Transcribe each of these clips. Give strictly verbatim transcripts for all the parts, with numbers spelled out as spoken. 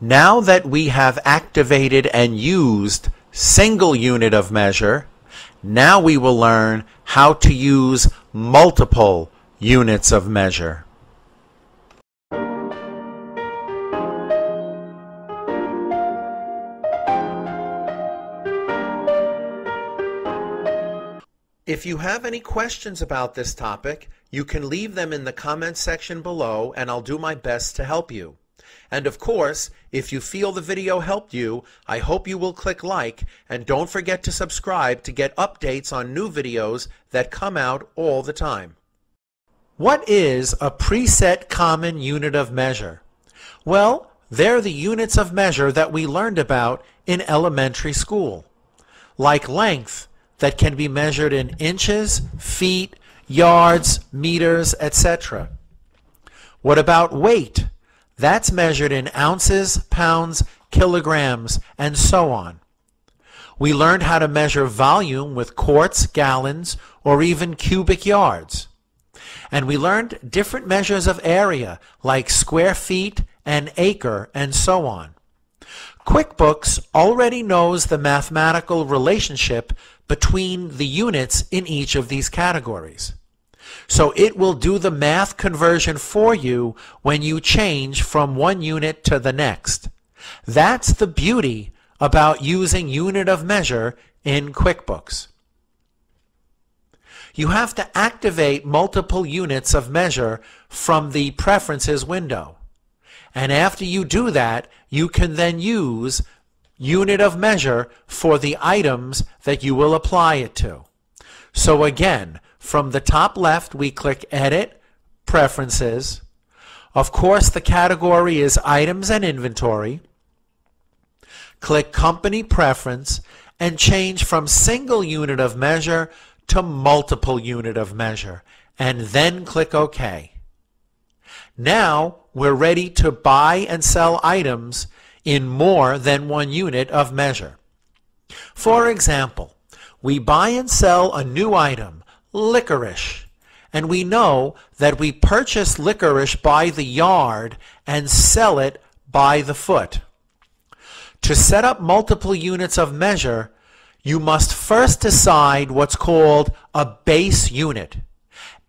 Now that we have activated and used single unit of measure, now we will learn how to use multiple units of measure. If you have any questions about this topic, you can leave them in the comments section below and I'll do my best to help you. And of course, if you feel the video helped you, I hope you will click like and don't forget to subscribe to get updates on new videos that come out all the time. What is a preset common unit of measure? Well, they're the units of measure that we learned about in elementary school, like length, that can be measured in inches, feet, yards, meters, et cetera. What about weight? That's measured in ounces, pounds, kilograms, and so on. We learned how to measure volume with quarts, gallons, or even cubic yards. And we learned different measures of area, like square feet and acre, and so on. QuickBooks already knows the mathematical relationship between the units in each of these categories. So it will do the math conversion for you when you change from one unit to the next. That's the beauty about using unit of measure in QuickBooks. You have to activate multiple units of measure from the Preferences window. And after you do that, you can then use unit of measure for the items that you will apply it to. So again, from the top left, we click Edit, Preferences. Of course, the category is Items and Inventory. Click Company Preference and change from single unit of measure to multiple unit of measure, and then click OK. Now we're ready to buy and sell items in more than one unit of measure. For example, we buy and sell a new item, licorice, and we know that we purchase licorice by the yard and sell it by the foot. To set up multiple units of measure, you must first decide what's called a base unit,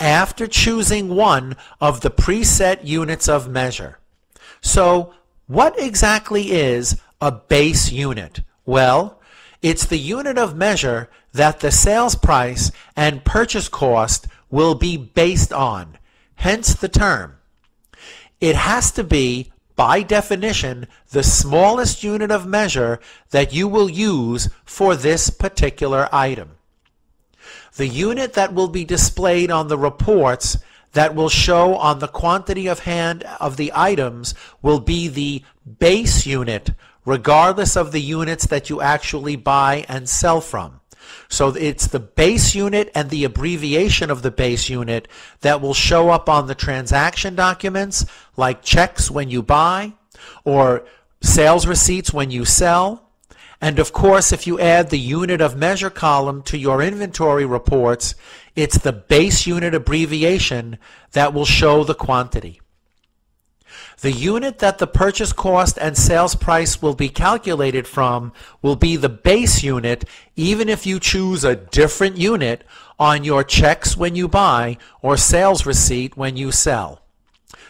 after choosing one of the preset units of measure. So, what exactly is a base unit? Well, it's the unit of measure that the sales price and purchase cost will be based on, hence the term. It has to be, by definition, the smallest unit of measure that you will use for this particular item. The unit that will be displayed on the reports that will show on the quantity of hand of the items will be the base unit, regardless of the units that you actually buy and sell from. So it's the base unit and the abbreviation of the base unit that will show up on the transaction documents, like checks when you buy, or sales receipts when you sell. And of course, if you add the unit of measure column to your inventory reports, it's the base unit abbreviation that will show the quantity. The unit that the purchase cost and sales price will be calculated from will be the base unit, even if you choose a different unit on your checks when you buy or sales receipt when you sell.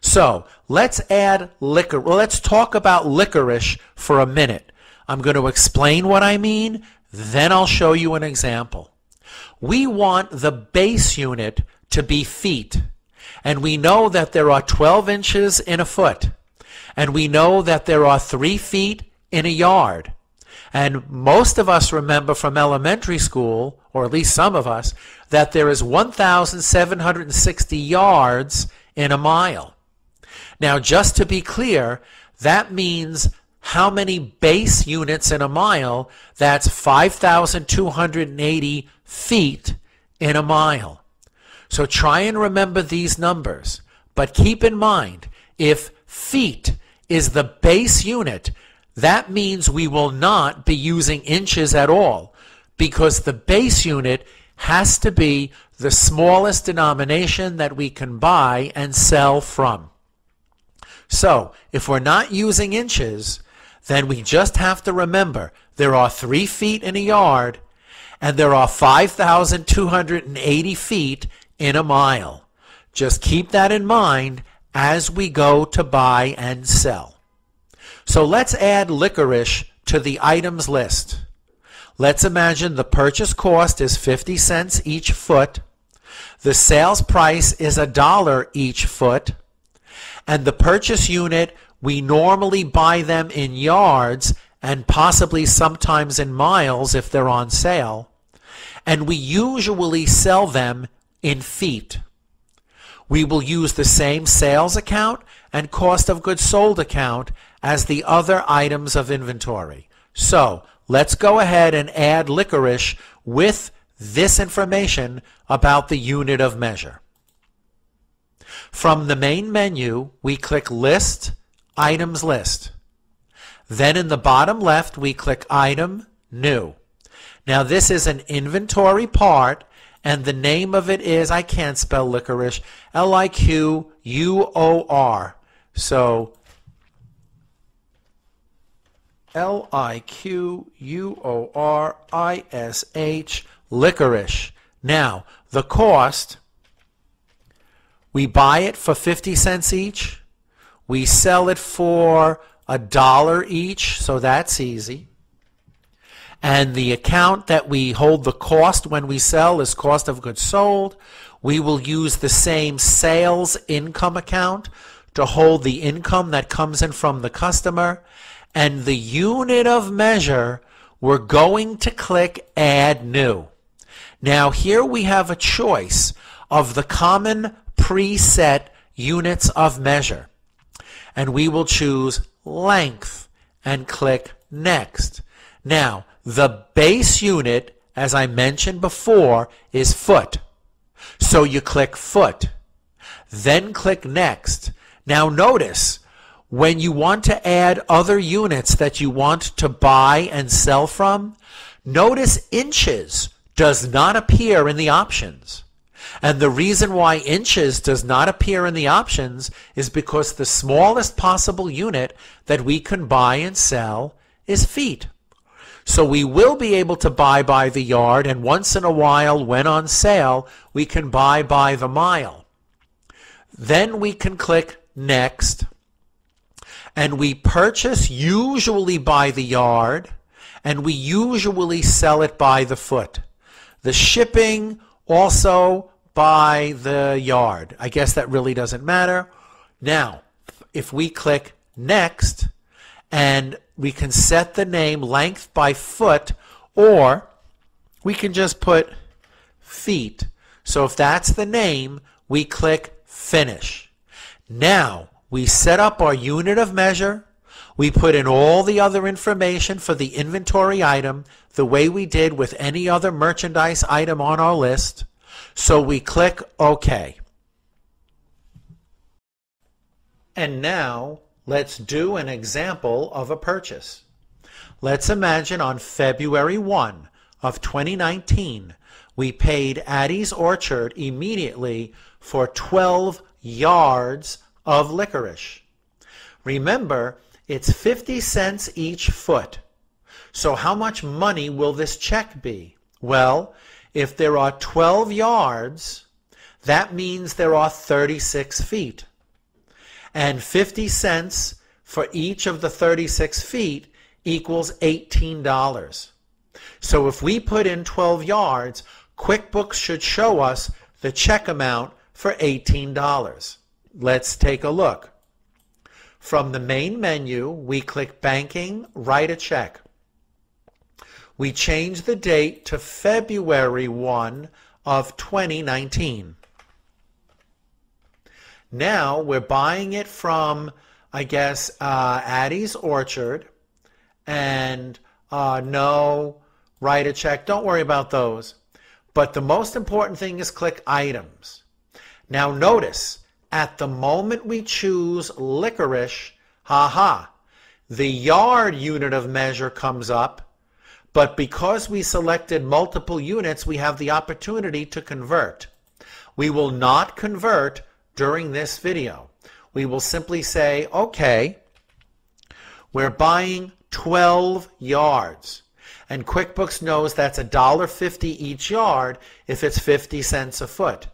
So let's add liquor. Well, let's talk about licorice for a minute. I'm going to explain what I mean, then I'll show you an example. We want the base unit to be feet, and we know that there are twelve inches in a foot, and we know that there are three feet in a yard. And most of us remember from elementary school, or at least some of us, that there is one thousand seven hundred sixty yards in a mile. Now, just to be clear, that means how many base units in a mile? That's five thousand two hundred eighty feet in a mile. So try and remember these numbers, but keep in mind, if feet is the base unit, that means we will not be using inches at all, because the base unit has to be the smallest denomination that we can buy and sell from. So if we're not using inches, then we just have to remember there are three feet in a yard and there are five thousand two hundred eighty feet in a mile. Just keep that in mind as we go to buy and sell. So let's add licorice to the items list. Let's imagine the purchase cost is fifty cents each foot, the sales price is a dollar each foot, and the purchase unit, we normally buy them in yards and possibly sometimes in miles if they're on sale, and we usually sell them in feet. We will use the same sales account and cost of goods sold account as the other items of inventory. So let's go ahead and add licorice with this information about the unit of measure. From the main menu, we click List, Items List. Then in the bottom left, we click Item, New. Now this is an inventory part, and the name of it is, I can't spell licorice, L I Q U O R. So L I Q U O R I S H, licorice. Now, the cost, we buy it for fifty cents each. We sell it for a dollar each, so that's easy. And the account that we hold the cost when we sell is cost of goods sold. We will use the same sales income account to hold the income that comes in from the customer. And the unit of measure, we're going to click Add New. Now here we have a choice of the common preset units of measure. And we will choose length and click Next. Now, the base unit, as I mentioned before, is foot. So you click Foot, then click Next. Now notice, when you want to add other units that you want to buy and sell from, notice inches does not appear in the options. And the reason why inches does not appear in the options is because the smallest possible unit that we can buy and sell is feet. So we will be able to buy by the yard, and once in a while, when on sale, we can buy by the mile. Then we can click Next, and we purchase usually by the yard, and we usually sell it by the foot. The shipping also by the yard. I guess that really doesn't matter. Now, if we click Next, and we can set the name length by foot, or we can just put feet. So if that's the name, we click Finish. Now, we set up our unit of measure. We put in all the other information for the inventory item, the way we did with any other merchandise item on our list. So we click OK. And now let's do an example of a purchase. Let's imagine on February first of twenty nineteen, we paid Addie's Orchard immediately for twelve yards of licorice. Remember, it's fifty cents each foot. So how much money will this check be? Well, if there are twelve yards, that means there are thirty-six feet. And fifty cents for each of the thirty-six feet equals eighteen dollars. So if we put in twelve yards, QuickBooks should show us the check amount for eighteen dollars. Let's take a look. From the main menu, we click Banking, Write a Check. We change the date to February first of twenty nineteen. Now we're buying it from, I guess, uh, Addie's Orchard. And uh, no, Write a Check. Don't worry about those. But the most important thing is click Items. Now notice, at the moment we choose licorice, haha, the yard unit of measure comes up, but because we selected multiple units, we have the opportunity to convert. We will not convert during this video. we will simply say, okay, we're buying twelve yards. And QuickBooks knows that's a dollar fifty each yard if it's fifty cents a foot.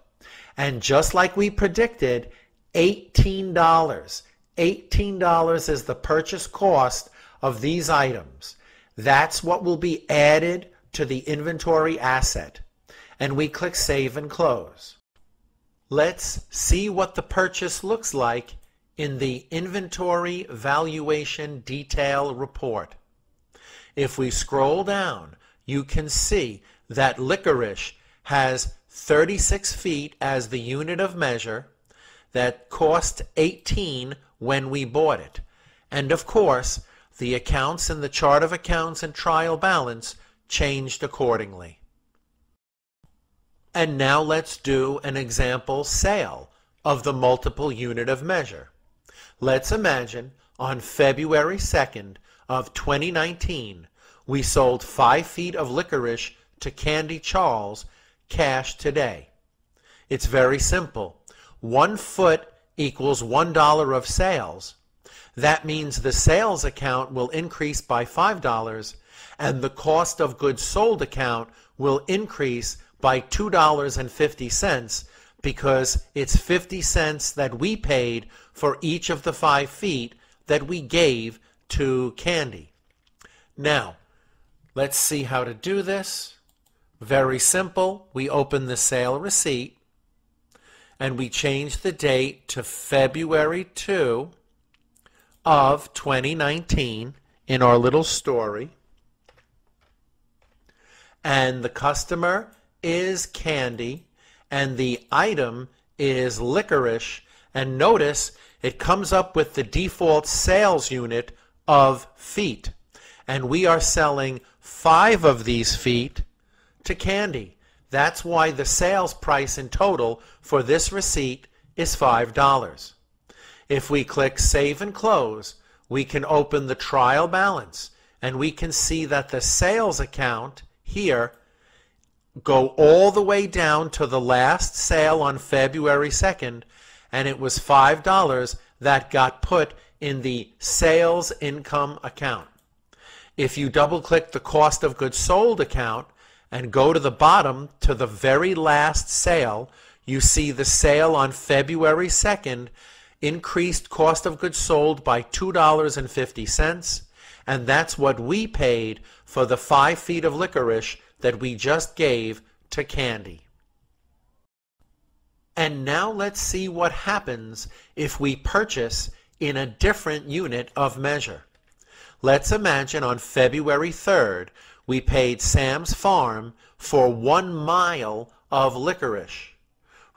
And just like we predicted, eighteen dollars. eighteen dollars is the purchase cost of these items. That's what will be added to the inventory asset. And we click Save and Close. Let's see what the purchase looks like in the Inventory Valuation Detail Report. If we scroll down, you can see that licorice has thirty-six feet as the unit of measure. That cost eighteen when we bought it. And of course, the accounts in the chart of accounts and trial balance changed accordingly. And now let's do an example sale of the multiple unit of measure. Let's imagine on February second of twenty nineteen, we sold five feet of licorice to Candy Charles cash today. It's very simple. One foot equals one dollar of sales. That means the sales account will increase by five dollars and the cost of goods sold account will increase by two dollars and fifty cents because it's fifty cents that we paid for each of the five feet that we gave to Candy. Now, let's see how to do this. Very simple. We open the sale receipt and we change the date to February second of twenty nineteen in our little story. And the customer is Candy, and the item is licorice. And notice it comes up with the default sales unit of feet. And we are selling five of these feet to Candy. That's why the sales price in total for this receipt is five dollars. If we click Save and Close, we can open the trial balance, and we can see that the sales account here go all the way down to the last sale on February second, and it was five dollars that got put in the sales income account. If you double-click the cost of goods sold account, and go to the bottom to the very last sale, you see the sale on February second increased cost of goods sold by two dollars and fifty cents, and that's what we paid for the five feet of licorice that we just gave to Candy. And now let's see what happens if we purchase in a different unit of measure. Let's imagine on February third we paid Sam's Farm for one mile of licorice.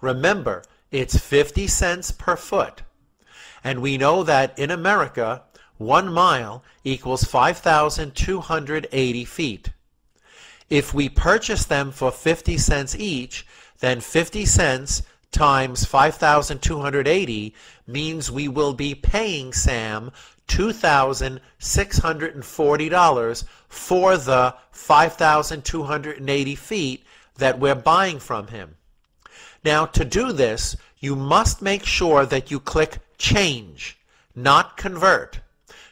Remember, it's fifty cents per foot. And we know that in America, one mile equals five thousand two hundred eighty feet. If we purchase them for fifty cents each, then fifty cents times five thousand two hundred eighty means we will be paying Sam two thousand six hundred forty dollars for the five thousand two hundred eighty feet that we're buying from him. Now, to do this, you must make sure that you click Change, not Convert.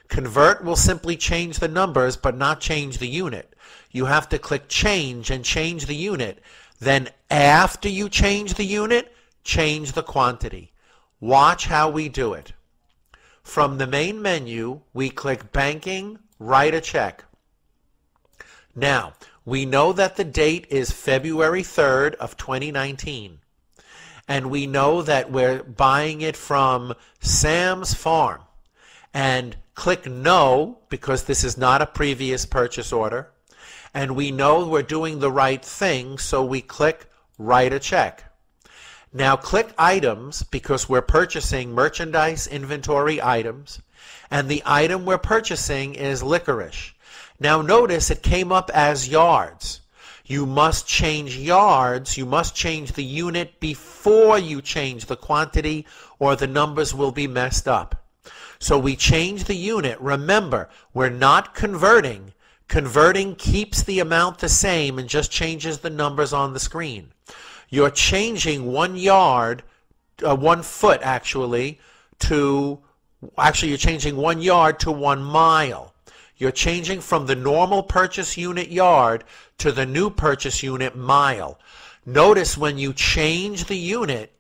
Convert will simply change the numbers but not change the unit. You have to click Change and change the unit. Then, after you change the unit, change the quantity. Watch how we do it. From the main menu, we click Banking, Write a Check. Now, we know that the date is February third of twenty nineteen. And we know that we're buying it from Sam's Farm. And click No, because this is not a previous purchase order. And we know we're doing the right thing, so we click Write a Check. Now click Items because we're purchasing merchandise inventory items, and the item we're purchasing is licorice. Now notice it came up as yards. You must change yards, you must change the unit before you change the quantity or the numbers will be messed up. So we change the unit. Remember, we're not converting. Converting keeps the amount the same and just changes the numbers on the screen. You're changing one yard, uh, one foot actually, to, actually you're changing one yard to one mile. You're changing from the normal purchase unit yard to the new purchase unit mile. Notice when you change the unit,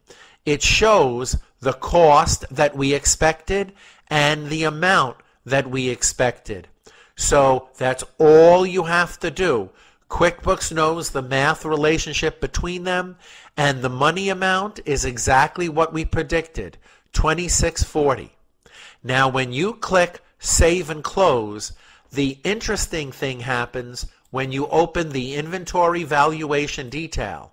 it shows the cost that we expected and the amount that we expected. So that's all you have to do. QuickBooks knows the math relationship between them, and the money amount is exactly what we predicted, twenty-six forty. Now when you click Save and Close, the interesting thing happens when you open the inventory valuation detail.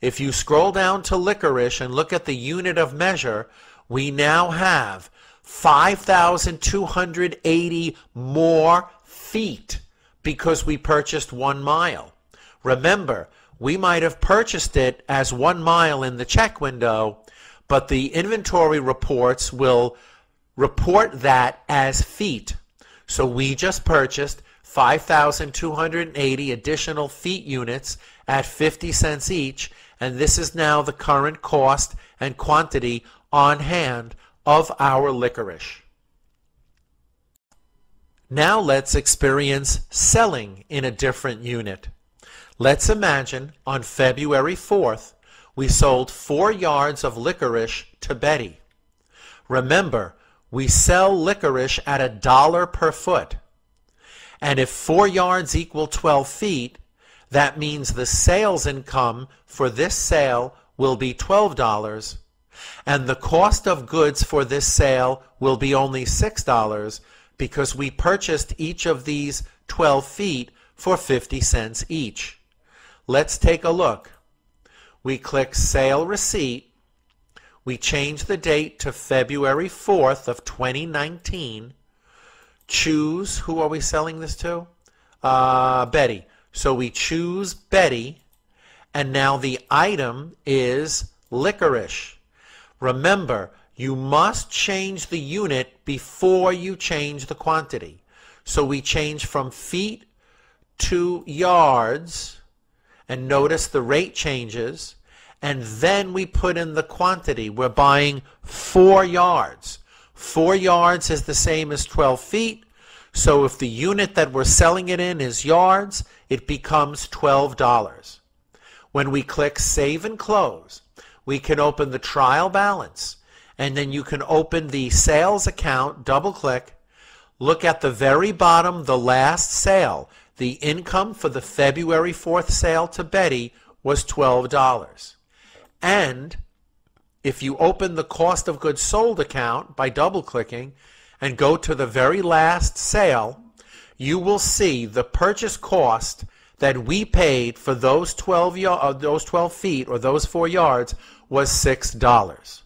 If you scroll down to Licorice and look at the unit of measure, we now have five thousand two hundred eighty more feet because we purchased one mile. Remember, we might have purchased it as one mile in the check window, but the inventory reports will report that as feet. So we just purchased five thousand two hundred eighty additional feet units at fifty cents each, and this is now the current cost and quantity on hand of our licorice. Now let's experience selling in a different unit. Let's imagine on February fourth we sold four yards of licorice to Betty. Remember, we sell licorice at a dollar per foot. And if four yards equal twelve feet, that means the sales income for this sale will be twelve dollars, and the cost of goods for this sale will be only six dollars because we purchased each of these twelve feet for fifty cents each. Let's take a look. We click Sale Receipt. We change the date to February fourth of twenty nineteen. Choose, who are we selling this to? Uh, Betty. So we choose Betty, and now the item is licorice. Remember, you must change the unit before you change the quantity. So we change from feet to yards, and notice the rate changes. And then we put in the quantity. We're buying four yards. Four yards is the same as twelve feet. So if the unit that we're selling it in is yards, it becomes twelve dollars. When we click Save and Close, we can open the trial balance. And then you can open the sales account, double click. Look at the very bottom, the last sale. The income for the February fourth sale to Betty was twelve dollars. And if you open the cost of goods sold account by double-clicking and go to the very last sale, you will see the purchase cost that we paid for those twelve, those twelve feet or those four yards was six dollars.